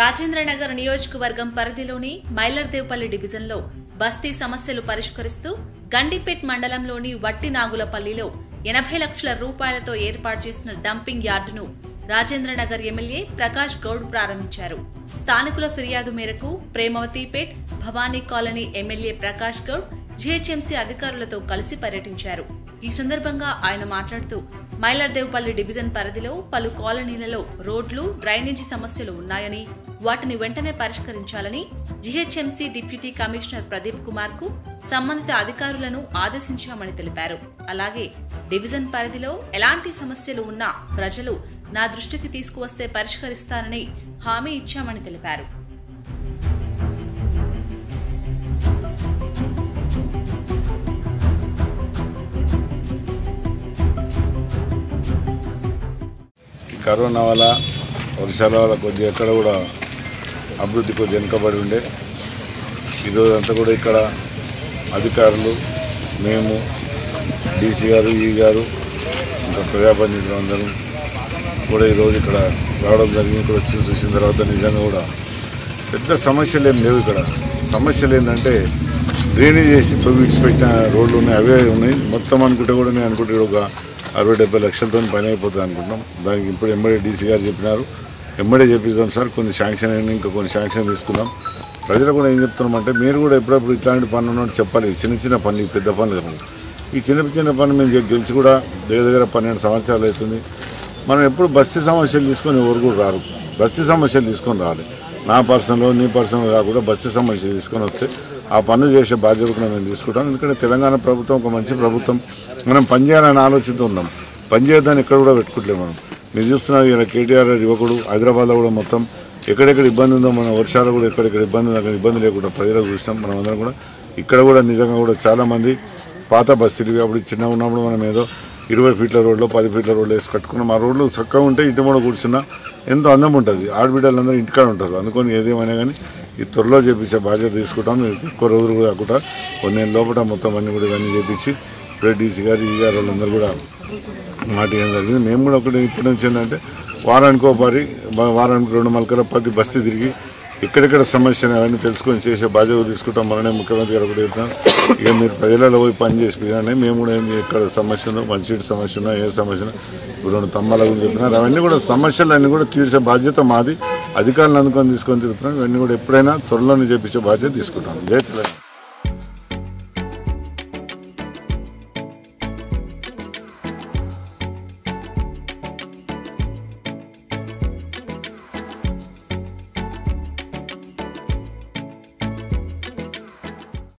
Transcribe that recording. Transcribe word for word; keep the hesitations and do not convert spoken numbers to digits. రాజేంద్ర నగర్ నియోజకవర్గం పరిధిలోని మైలర్దేవ్పల్లి డివిజన్లో బస్తీ సమస్యలు పరిష్కరిస్తూ గండిపేట్ మండలంలోని వట్టినాగులపల్లిలో ఎనభై లక్షల రూపాయలతో ఏర్పాటు చేసిన డంపింగ్ యార్డును రాజేంద్ర నగర్ ఎమ్మెల్యే ప్రకాష్ గౌడ్ ప్రారంభించారు. స్థానికుల ఫిర్యాదు మేరకు Premavathipet Bhavani colony MLA Prakash Goud GHMC అధికారులతో కలిసి పర్యటించారు. ఈ సందర్భంగా ఆయన మాట్లాడుతూ, మైలర్దేవ్పల్లి డివిజన్ పరిధిలో పలు కాలనీలలో రోడ్లు, డ్రైనేజీ సమస్యలు ఉన్నాయని, వాటిని వెంటనే పరిష్కరించాలని GHMC deputy commissioner Pradeep Kumar కు సంబంధిత అధికారులను ఆదేశించామని తెలిపారు. అలాగే డివిజన్ పరిధిలో ఎలాంటి సమస్యలు ఉన్నా ప్రజలు నా దృష్టికి తీసుకువస్తే పరిష్కరిస్తానని హామీ ఇచ్చామని తెలిపారు. కరోనా వల్ల, వర్షాల వల్ల కొద్దిగా ఎక్కడ కూడా అభివృద్ధి కొద్దిగా వెనుకబడి ఉండే ఈరోజు అంతా కూడా ఇక్కడ అధికారులు, మేము డీసీ గారు, ఈ గారు, ఇంకా ప్రజాప్రతినిధులు అందరూ కూడా ఈరోజు ఇక్కడ రావడం జరిగింది. ఇక్కడ వచ్చి చూసిన తర్వాత నిజంగా కూడా పెద్ద సమస్యలు ఏం లేవు. ఇక్కడ సమస్యలు ఏంటంటే డ్రైనేజ్ చేసి విడిచి పెట్టిన రోడ్లు ఉన్నాయి, అవే ఉన్నాయి. మొత్తం అనుకుంటే కూడా నేను అనుకుంటే ఒక అరవై డెబ్బై లక్షలతో పైన అయిపోతుంది అనుకుంటున్నాం. దానికి ఇప్పుడు ఎమ్మెల్యే డీసీ గారు చెప్పినారు, ఎమ్మెల్యే చెప్పిద్దాం సార్, కొన్ని శాంక్షన్ అయినా ఇంకా కొన్ని శాంక్షన్ తీసుకుందాం. ప్రజలు కూడా ఏం చెప్తున్నామంటే, మీరు కూడా ఎప్పుడప్పుడు ఇట్లాంటి పనులు ఉన్నట్టు చెప్పాలి. చిన్న చిన్న పనులు, పెద్ద పనులు కాదు. ఈ చిన్న చిన్న పనులు మేము గెలిచి కూడా దగ్గర దగ్గర పన్నెండు సంవత్సరాలు అవుతుంది. మనం ఎప్పుడు బస్తీ సమస్యలు తీసుకొని ఎవరు కూడా రారు. బస్తీ సమస్యలు తీసుకొని రావాలి. నా పర్సనలో, నీ పర్సనలో కాకుండా బస్తీ సమస్యలు తీసుకొని వస్తే ఆ పనులు చేసే బాధ్యత కూడా మేము తీసుకుంటాం. ఎందుకంటే తెలంగాణ ప్రభుత్వం ఒక మంచి ప్రభుత్వం. మనం పనిచేయాలని ఆలోచిస్తూ ఉన్నాం, పనిచేయద్దాన్ని ఎక్కడ కూడా పెట్టుకోవట్లేదు. మనం మీరు చూస్తున్నది ఇలా కేటీఆర్ యువకుడు హైదరాబాద్లో కూడా మొత్తం ఎక్కడెక్కడ ఇబ్బంది ఉందో, మన వర్షాలు కూడా ఎక్కడెక్కడ ఇబ్బంది ఉందో అక్కడ ఇబ్బంది లేకుండా ప్రజలకు చూసినాం. మనం అందరం కూడా ఇక్కడ కూడా నిజంగా కూడా చాలామంది పాత బస్తీలు, అప్పుడు చిన్నగా ఉన్నప్పుడు మనం ఏదో ఇరవై ఫీట్ల రోడ్లో పది ఫీట్ల రోడ్లు వేసి కట్టుకున్నాం. ఆ రోడ్లు చక్కగా ఉంటే ఇంటి మూడ కూర్చున్నా ఎంతో అందం ఉంటుంది. ఆడబిడ్డలందరూ ఇంటికాడ ఉంటారు. అందుకని ఏదేమైనా కానీ ఈ త్వరలో చేపించే బాధ్యత తీసుకుంటాం. ఎక్కువ రోజులు కూడా కాకుండా కొన్ని లోపల మొత్తం అన్నీ కూడా ఇవన్నీ చేపించి ఇప్పుడు డీసీ గారు, ఈ గారు వాళ్ళందరూ కూడా మాట ఇవ్వడం జరిగింది. మేము కూడా ఒకటి ఇప్పటి నుంచి ఏంటంటే వారానికి ఒకసారి, వారానికి రెండు మలకల పది బస్తీ తిరిగి ఎక్కడెక్కడ సమస్యను అవన్నీ తెలుసుకొని చేసే బాధ్యత తీసుకుంటాం. మననే ముఖ్యమంత్రి గారు కూడా చెప్తున్నాం, ఇక మీరు ప్రజలలో పోయి పని చేసుకునే మేము కూడా ఏమి ఎక్కడ సమస్య ఉందో, మంచినీటి సమస్య ఉన్నా, ఏ సమస్యనో రెండు తమ్మాల గురించి చెప్పినారు. అవన్నీ కూడా సమస్యలన్నీ కూడా తీర్చే బాధ్యత మాది. అధికారులను అందుకొని తీసుకొని తిరుగుతున్నాం. ఇవన్నీ కూడా ఎప్పుడైనా త్వరలోనే చేపించే బాధ్యత తీసుకుంటాం. జై తెలంగాణ.